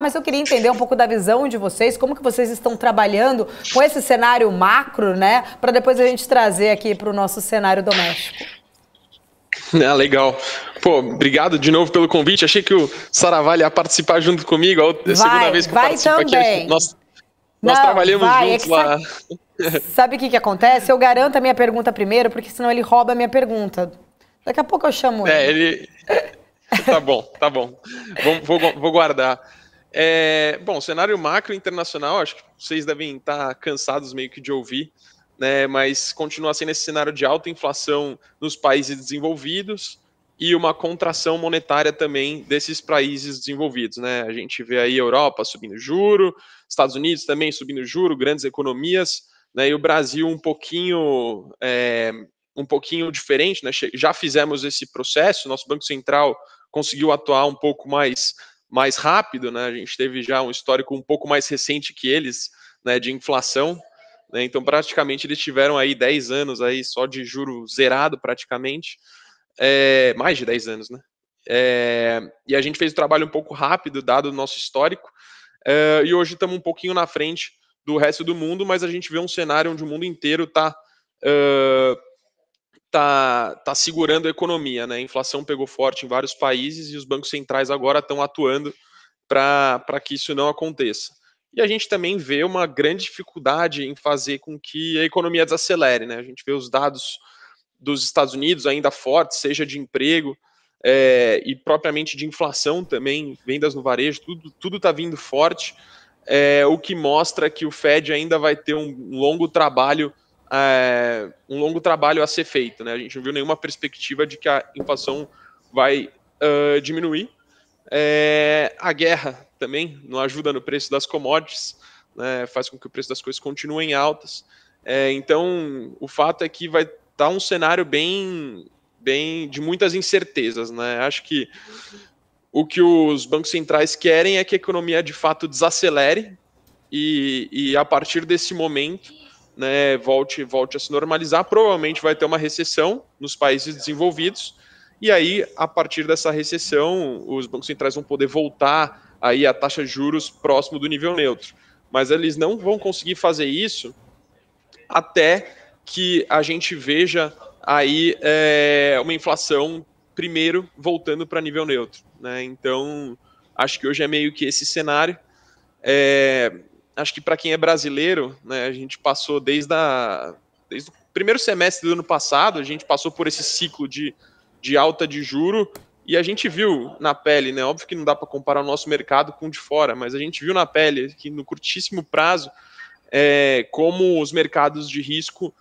Mas eu queria entender um pouco da visão de vocês, como que vocês estão trabalhando com esse cenário macro, né? Para depois a gente trazer aqui para o nosso cenário doméstico. Ah, legal. Pô, obrigado de novo pelo convite. Achei que o Saravá ia participar junto comigo. É a segunda vez que eu participo também. Aqui. Nós trabalhamos juntos lá. Sabe o que acontece? Eu garanto a minha pergunta primeiro, porque senão ele rouba a minha pergunta. Daqui a pouco eu chamo ele. Tá bom, tá bom. Vou guardar. Bom, cenário macro internacional, acho que vocês devem estar cansados meio que de ouvir, né? Mas continua sendo esse cenário de alta inflação nos países desenvolvidos e uma contração monetária também desses países desenvolvidos, né? A gente vê aí a Europa subindo juro, Estados Unidos também subindo juro, grandes economias, né? E o Brasil um pouquinho diferente, né? Já fizemos esse processo, nosso Banco Central conseguiu atuar um pouco mais rápido, né? A gente teve já um histórico um pouco mais recente que eles, né, de inflação, né? Então praticamente eles tiveram aí 10 anos aí só de juro zerado praticamente, mais de 10 anos, né? E a gente fez o trabalho um pouco rápido, dado o nosso histórico, e hoje estamos um pouquinho na frente do resto do mundo, mas a gente vê um cenário onde o mundo inteiro está segurando a economia, né? A inflação pegou forte em vários países e os bancos centrais agora estão atuando para que isso não aconteça. E a gente também vê uma grande dificuldade em fazer com que a economia desacelere, né? A gente vê os dados dos Estados Unidos ainda fortes, seja de emprego e propriamente de inflação também, vendas no varejo, tudo está vindo forte, o que mostra que o FED ainda vai ter um longo trabalho a ser feito, né? A gente não viu nenhuma perspectiva de que a inflação vai diminuir. A guerra também não ajuda no preço das commodities, né? Faz com que o preço das coisas continuem altas. Então, o fato é que vai estar um cenário bem de muitas incertezas, né? Acho que o que os bancos centrais querem é que a economia de fato desacelere e a partir desse momento, né, volte a se normalizar. Provavelmente vai ter uma recessão nos países desenvolvidos, e aí, a partir dessa recessão, os bancos centrais vão poder voltar aí a taxa de juros próximo do nível neutro. Mas eles não vão conseguir fazer isso até que a gente veja aí uma inflação, primeiro, voltando para nível neutro, né? Então, acho que hoje é meio que esse cenário. Acho que para quem é brasileiro, né, a gente passou desde o primeiro semestre do ano passado, a gente passou por esse ciclo de alta de juro e a gente viu na pele, né, óbvio que não dá para comparar o nosso mercado com o de fora, mas a gente viu na pele que no curtíssimo prazo como os mercados de risco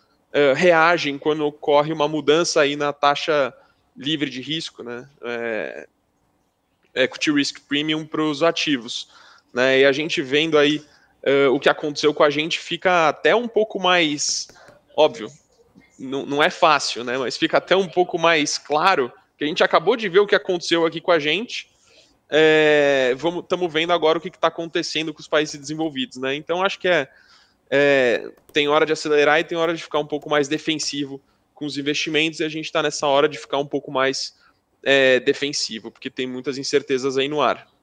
reagem quando ocorre uma mudança aí na taxa livre de risco, né, equity risk premium para os ativos, né, e a gente vendo aí o que aconteceu com a gente fica até um pouco mais óbvio, não é fácil, né? Mas fica até um pouco mais claro que a gente acabou de ver o que aconteceu aqui com a gente, estamos vendo agora o que está acontecendo com os países desenvolvidos, né? Então acho que tem hora de acelerar e tem hora de ficar um pouco mais defensivo com os investimentos, e a gente está nessa hora de ficar um pouco mais defensivo, porque tem muitas incertezas aí no ar.